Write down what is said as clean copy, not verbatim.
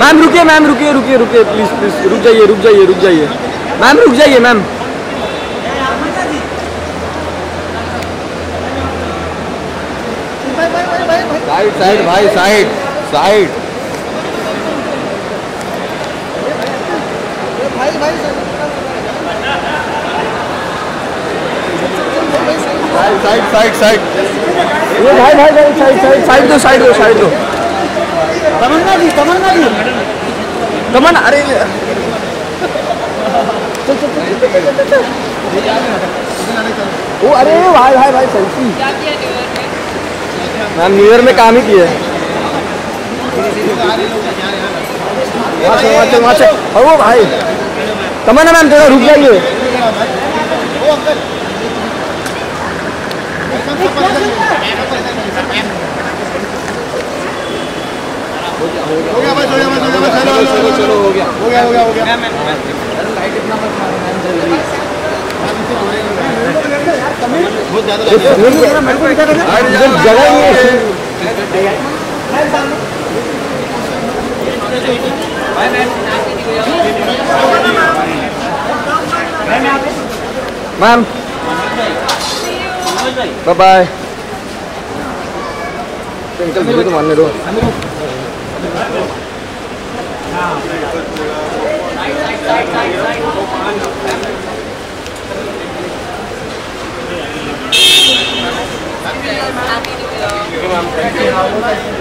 ma'am रुकिए रुकिए रुकिए प्लीज़ प्लीज़ रुक जाइए मैम साइड साइड भाई साइड ये भाई साइड दो तमन्ना जी तमन्ना अरे ओ अरे भाई सेल्फी मैम न्यू ईयर में काम ही किया है वो भाई तमन्ना मैम थोड़ा रुक जाइए मैम बाय बाय अंकल मुझे तो मानने दो